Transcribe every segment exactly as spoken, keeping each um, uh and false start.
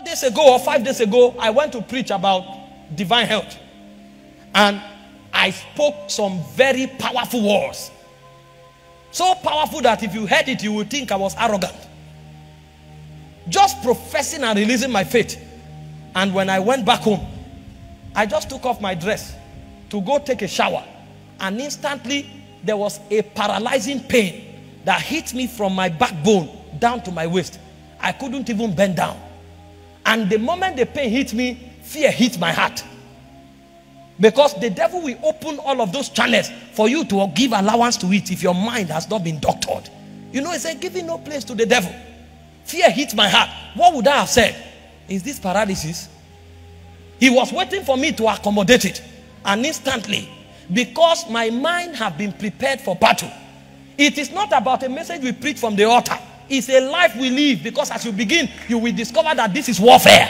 Four days ago or five days ago, I went to preach about divine health. And I spoke some very powerful words. So powerful that if you heard it, you would think I was arrogant. Just professing and releasing my faith. And when I went back home, I just took off my dress to go take a shower. And instantly, there was a paralyzing pain that hit me from my backbone down to my waist. I couldn't even bend down. And the moment the pain hit me, fear hit my heart. Because the devil will open all of those channels for you to give allowance to it if your mind has not been doctored. You know, it's a giving no place to the devil. Fear hit my heart. What would I have said? Is this paralysis? He was waiting for me to accommodate it. And instantly, because my mind has been prepared for battle. It is not about a message we preach from the altar. It's a life we live, because as you begin, you will discover that this is warfare.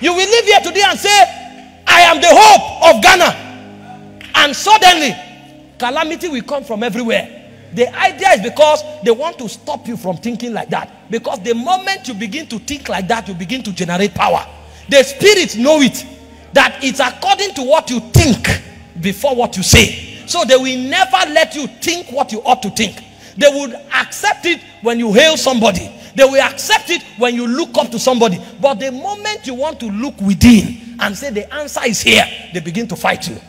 You will live here today and say, I am the hope of Ghana. And suddenly, calamity will come from everywhere. The idea is because they want to stop you from thinking like that. Because the moment you begin to think like that, you begin to generate power. The spirits know it, that it's according to what you think before what you say. So they will never let you think what you ought to think. They would accept it when you hail somebody. They will accept it when you look up to somebody. But the moment you want to look within and say the answer is here, they begin to fight you.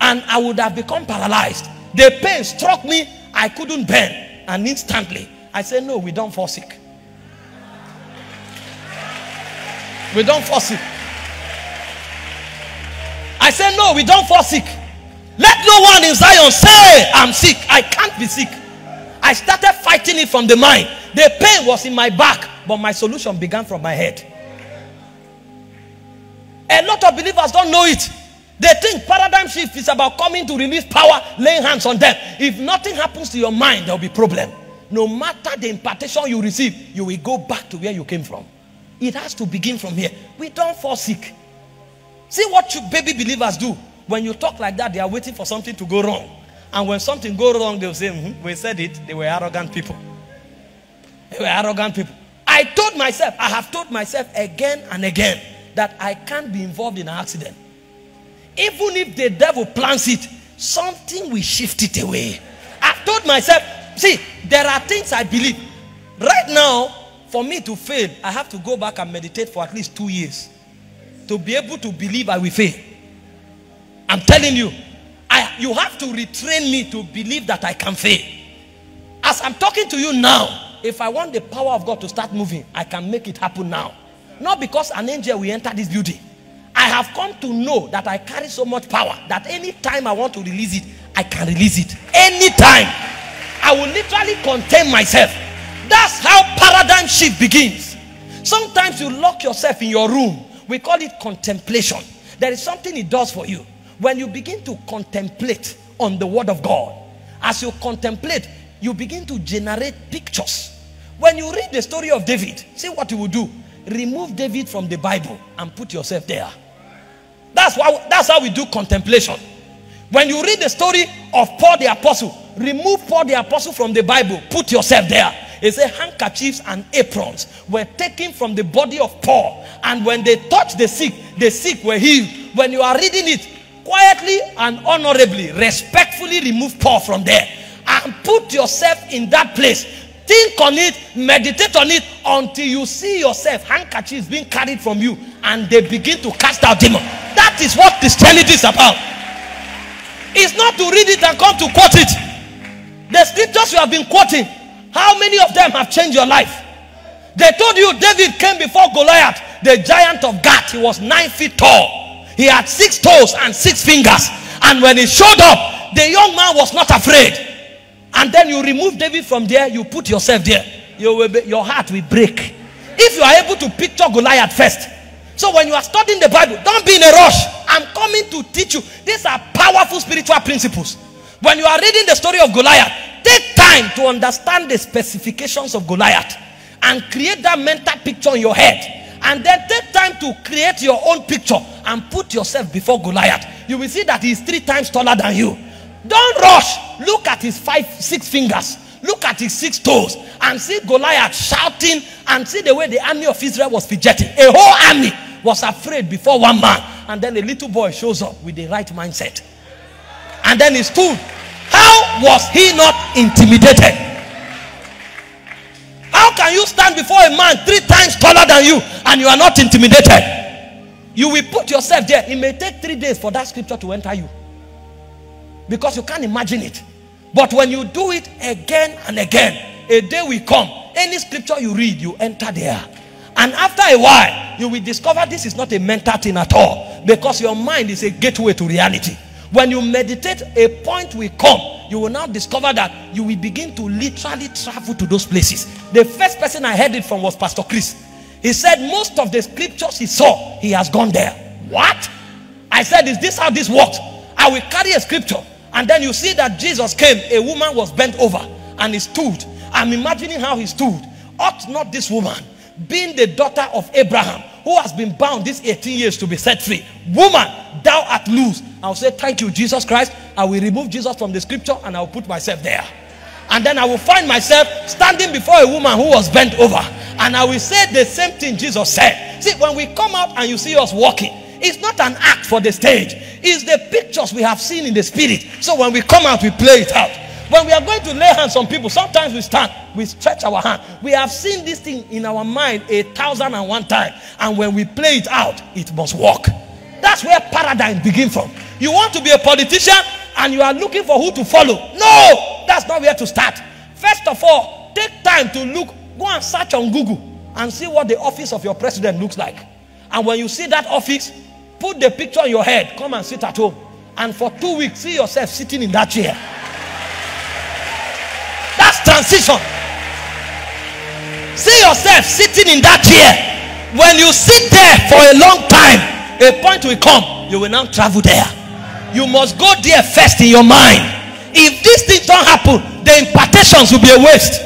And I would have become paralyzed. The pain struck me, I couldn't bend. And instantly, I said, no, we don't fall sick. We don't fall sick. I said, no, we don't fall sick. Let no one in Zion say, I'm sick. I can't be sick. I started fighting it from the mind. The pain was in my back, but my solution began from my head. A lot of believers don't know it. They think paradigm shift is about coming to release power, laying hands on them. If nothing happens to your mind, there will be a problem. No matter the impartation you receive, you will go back to where you came from. It has to begin from here. We don't fall sick. See what you baby believers do. When you talk like that, they are waiting for something to go wrong. And when something goes wrong, they'll say, mm-hmm, we said it, they were arrogant people. They were arrogant people. I told myself, I have told myself again and again, that I can't be involved in an accident. Even if the devil plants it, something will shift it away. I've told myself, see, there are things I believe. Right now, for me to fail, I have to go back and meditate for at least two years to be able to believe I will fail. I'm telling you, I, you have to retrain me to believe that I can fail. As I'm talking to you now, if I want the power of God to start moving, I can make it happen now. Not because an angel will enter this building. I have come to know that I carry so much power that any time I want to release it, I can release it. Anytime. I will literally contain myself. That's how paradigm shift begins. Sometimes you lock yourself in your room. We call it contemplation. There is something it does for you. When you begin to contemplate on the word of God, as you contemplate, you begin to generate pictures. When you read the story of David, see what you will do. Remove David from the Bible and put yourself there. That's why, that's how we do contemplation. When you read the story of Paul the Apostle, remove Paul the Apostle from the Bible, put yourself there. It says handkerchiefs and aprons were taken from the body of Paul, and when they touched the sick, the sick were healed. When you are reading it, quietly and honorably, respectfully remove Paul from there and put yourself in that place. Think on it, meditate on it until you see yourself handkerchiefs being carried from you and they begin to cast out demons. That is what Christianity is about. It's not to read it and come to quote it. The scriptures you have been quoting, how many of them have changed your life? They told you David came before Goliath, the giant of Gath. He was nine feet tall. He had six toes and six fingers. And when he showed up, the young man was not afraid. And then you remove David from there, you put yourself there. You will be, your heart will break. If you are able to picture Goliath first. So when you are studying the Bible, don't be in a rush. I'm coming to teach you. These are powerful spiritual principles. When you are reading the story of Goliath, take time to understand the specifications of Goliath. And create that mental picture in your head. And then take time to create your own picture and put yourself before Goliath. You will see that he is three times taller than you. Don't rush. Look at his five, six fingers. Look at his six toes and see Goliath shouting and see the way the army of Israel was fidgeting. A whole army was afraid before one man. And then a little boy shows up with the right mindset. And then he stood. How was he not intimidated? How can you stand before a man three times taller than you and you are not intimidated? You will put yourself there. It may take three days for that scripture to enter you, because you can't imagine it. But when you do it again and again, a day will come. Any scripture you read, you enter there. And after a while, you will discover this is not a mental thing at all, because your mind is a gateway to reality. When you meditate, a point will come. You will now discover that you will begin to literally travel to those places. The first person I heard it from was Pastor Chris. He said most of the scriptures he saw, he has gone there. What? I said, is this how this works? I will carry a scripture. And then you see that Jesus came, a woman was bent over and he stood. I'm imagining how he stood. Ought not this woman, being the daughter of Abraham, who has been bound these eighteen years, to be set free? Woman, thou art loose. I'll say, thank you, Jesus Christ. I will remove Jesus from the scripture and I'll put myself there. And then I will find myself standing before a woman who was bent over. And I will say the same thing Jesus said. See, when we come out and you see us walking, it's not an act for the stage. It's the pictures we have seen in the spirit. So when we come out, we play it out. When we are going to lay hands on people, sometimes we stand, we stretch our hand. We have seen this thing in our mind a thousand and one time. And when we play it out, it must work. That's where paradigm begins from. You want to be a politician and you are looking for who to follow. No, that's not where to start. First of all, take time to look. Go and search on Google and see what the office of your president looks like. And when you see that office, put the picture on your head. Come and sit at home. And for two weeks, see yourself sitting in that chair. That's transition. See yourself sitting in that chair. When you sit there for a long time, a point will come. You will now travel there. You must go there first in your mind. If these things don't happen, the impartations will be a waste.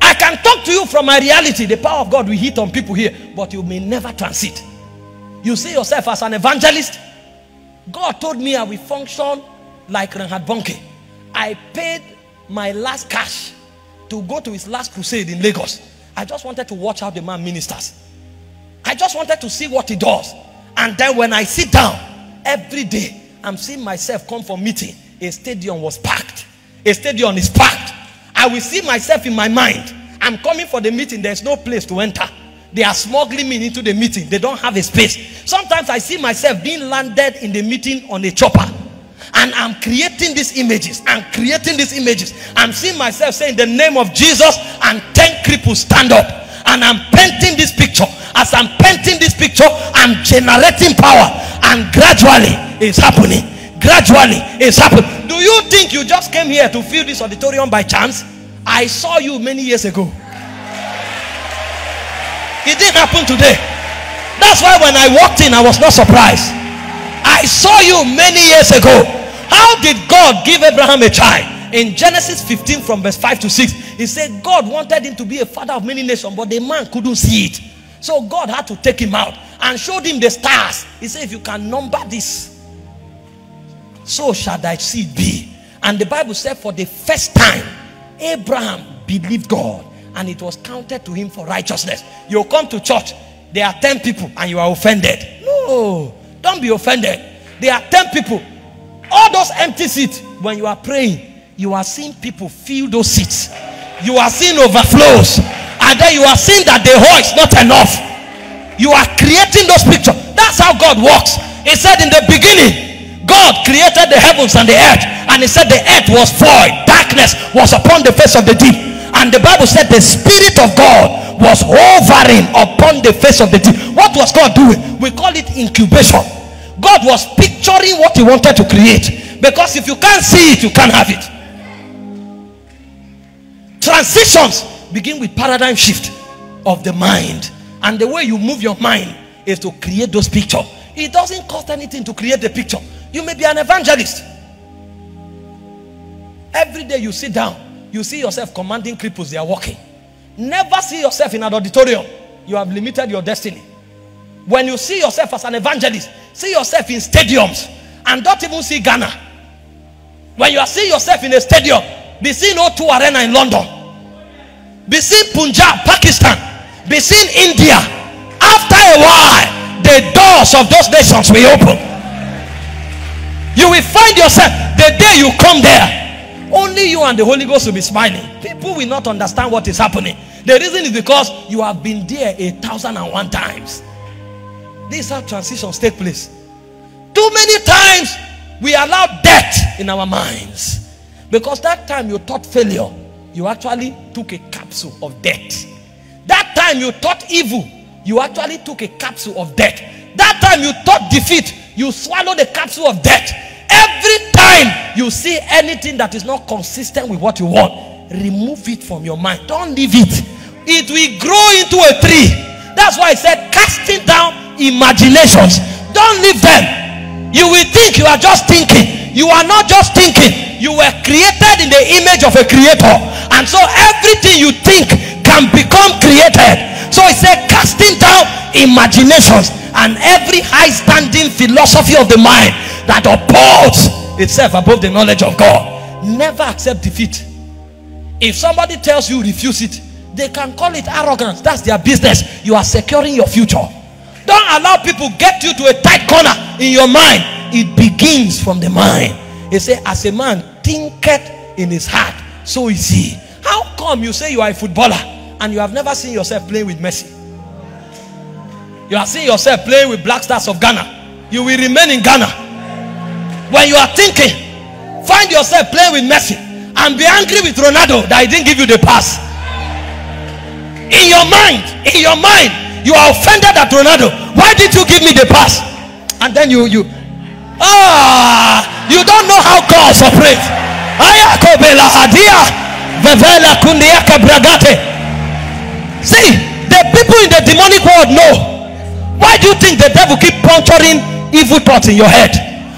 I can talk to you from my reality. The power of God will hit on people here, but you may never transit. You see yourself as an evangelist. God told me I will function like Renhard Bonke. I paid my last cash to go to his last crusade in Lagos. I just wanted to watch how the man ministers. I just wanted to see what he does. And then when I sit down, every day, I'm seeing myself come for meeting. A stadium was packed. A stadium is packed. I will see myself in my mind. I'm coming for the meeting. There's no place to enter. They are smuggling me into the meeting. They don't have a space. Sometimes I see myself being landed in the meeting on a chopper. And I'm creating these images. I'm creating these images. I'm seeing myself saying, in the name of Jesus, and ten cripples stand up. And I'm painting this picture. As I'm painting this picture, I'm generating power. And gradually, it's happening. Gradually, it's happening. Do you think you just came here to fill this auditorium by chance? I saw you many years ago. It didn't happen today. That's why when I walked in, I was not surprised. I saw you many years ago. How did God give Abraham a child? In Genesis fifteen from verse five to six, he said God wanted him to be a father of many nations, but the man couldn't see it. So God had to take him out and showed him the stars. He said, if you can number this, so shall thy seed be. And the Bible said for the first time, Abraham believed God, and it was counted to him for righteousness. You come to church, there are ten people and you are offended. No, don't be offended. There are ten people. All those empty seats, when you are praying, you are seeing people fill those seats. You are seeing overflows. And then you are seeing that the hole is not enough. You are creating those pictures. That's how God works. He said in the beginning, God created the heavens and the earth. And he said the earth was void. Darkness was upon the face of the deep. And the Bible said the Spirit of God was hovering upon the face of the deep. What was God doing? We call it incubation. God was picturing what he wanted to create. Because if you can't see it, you can't have it. Transitions begin with paradigm shift of the mind. And the way you move your mind is to create those pictures. It doesn't cost anything to create the picture. You may be an evangelist. Every day you sit down, you see yourself commanding cripples, they are walking. Never see yourself in an auditorium. You have limited your destiny. When you see yourself as an evangelist, see yourself in stadiums and don't even see Ghana. When you see yourself in a stadium, Be seen O two Arena in London. Be seen Punjab, Pakistan. Be seen India. After a while, the doors of those nations will open. You will find yourself, the day you come there, only you and the Holy Ghost will be smiling. People will not understand what is happening. The reason is because you have been there a thousand and one times. These are transitions take place. Too many times we allow death in our minds. Because that time you thought failure, you actually took a capsule of death. That time you thought evil, you actually took a capsule of death. That time you thought defeat, you swallowed a capsule of death. Every time you see anything that is not consistent with what you want, remove it from your mind. Don't leave it. It will grow into a tree. That's why I said casting down imaginations. Don't leave them. You will think you are just thinking. You are not just thinking. You were created in the image of a creator. And so everything you think can become created. So it said casting down imaginations and every high standing philosophy of the mind that upholds itself above the knowledge of God. Never accept defeat. If somebody tells you refuse it, they can call it arrogance. That's their business. You are securing your future. Don't allow people get you to a tight corner in your mind. It begins from the mind. It said, as a man thinketh in his heart, so is he. How come you say you are a footballer and you have never seen yourself playing with Messi? You have seen yourself playing with Black Stars of Ghana. You will remain in Ghana. When you are thinking, find yourself playing with Messi and be angry with Ronaldo that he didn't give you the pass. In your mind, in your mind, you are offended at Ronaldo. Why did you give me the pass? And then you, you, ah, you don't know how God operates. Ayakobela adia, vevela kundiaka bragate. See, the people in the demonic world know. Why do you think the devil keep puncturing evil thoughts in your head?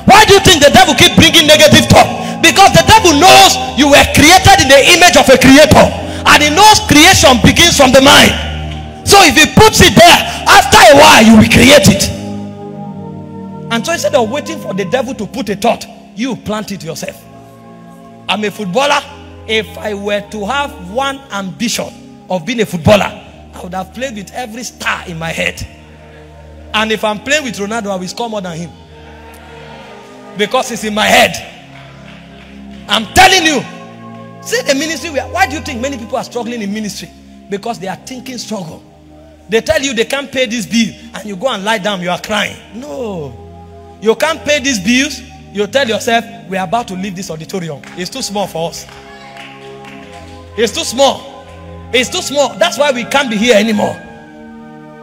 Why do you think the devil keep bringing negative thoughts? Because the devil knows you were created in the image of a creator, and he knows creation begins from the mind. So if he puts it there, after a while you will create it. And so instead of waiting for the devil to put a thought, you plant it yourself. I'm a footballer. If I were to have one ambition of being a footballer, I would have played with every star in my head. And if I'm playing with Ronaldo, I will score more than him, because it's in my head. I'm telling you. See the ministry. Why do you think many people are struggling in ministry? Because they are thinking struggle. They tell you they can't pay this bill, and you go and lie down, you are crying. No, you can't pay these bills. You tell yourself, we are about to leave this auditorium. It's too small for us. It's too small. It's too small. That's why we can't be here anymore.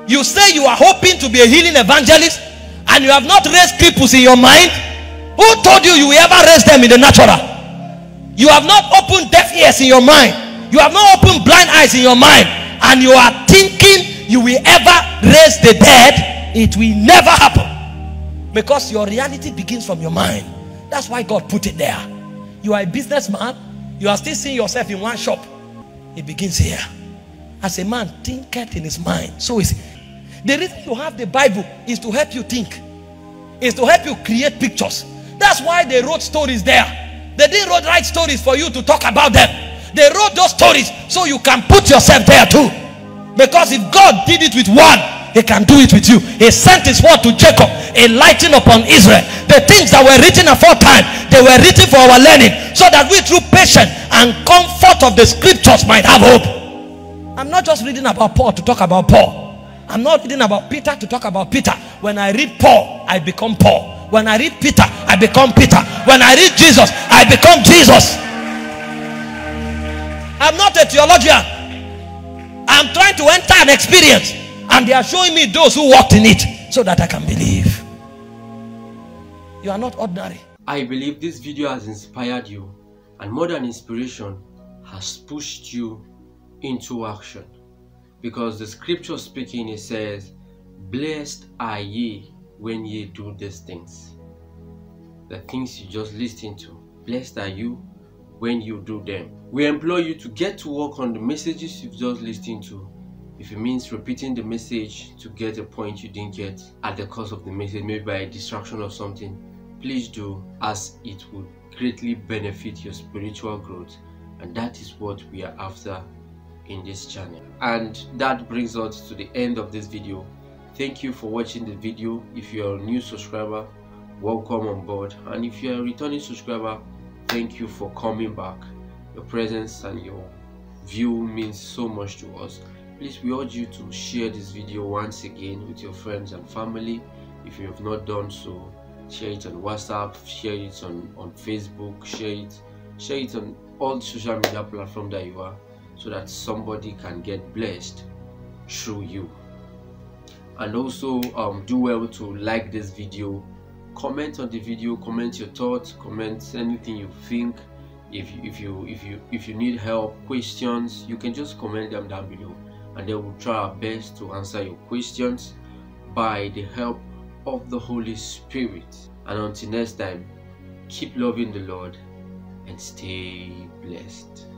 You say you are hoping to be a healing evangelist, and you have not raised cripples in your mind. Who told you you will ever raise them in the natural? You have not opened deaf ears in your mind. You have not opened blind eyes in your mind. And you are thinking you will ever raise the dead. It will never happen. Because your reality begins from your mind. That's why God put it there. You are a businessman. You are still seeing yourself in one shop. It begins here. As a man thinketh in his mind, so is it. The reason you have the Bible is to help you think. Is to help you create pictures. That's why they wrote stories there. They didn't write, write stories for you to talk about them. They wrote those stories so you can put yourself there too. Because if God did it with one, he can do it with you. He sent his word to Jacob, a lighting upon Israel. The things that were written aforetime, they were written for our learning, so that we through patience and comfort of the scriptures might have hope. I'm not just reading about Paul to talk about Paul. I'm not reading about Peter to talk about Peter. When I read Paul, I become Paul. When I read Peter, I become Peter. When I read Jesus, I become Jesus. I'm not a theologian. I'm trying to enter an experience, and they are showing me those who walked in it so that I can believe. You are not ordinary. I believe this video has inspired you, and more than inspiration, has pushed you into action. Because the scripture speaking, it says, blessed are ye when ye do these things. The things you just listened to, blessed are you when you do them. We implore you to get to work on the messages you've just listened to. If it means repeating the message to get a point you didn't get at the cost of the message, maybe by a distraction or something, please do, as it would greatly benefit your spiritual growth and that is what we are after in this channel. And that brings us to the end of this video. Thank you for watching the video. If you are a new subscriber, welcome on board, and if you are a returning subscriber, thank you for coming back. Your presence and your view means so much to us. Please, we urge you to share this video once again with your friends and family. If you have not done so, share it on WhatsApp, share it on, on Facebook, share it, share it on all the social media platforms that you are, so that somebody can get blessed through you. And also um, do well to like this video, comment on the video, comment your thoughts, comment anything you think. If you, if you if you if you need help, questions, you can just comment them down below, and then we'll try our best to answer your questions by the help of the Holy Spirit. And until next time, keep loving the Lord and stay blessed.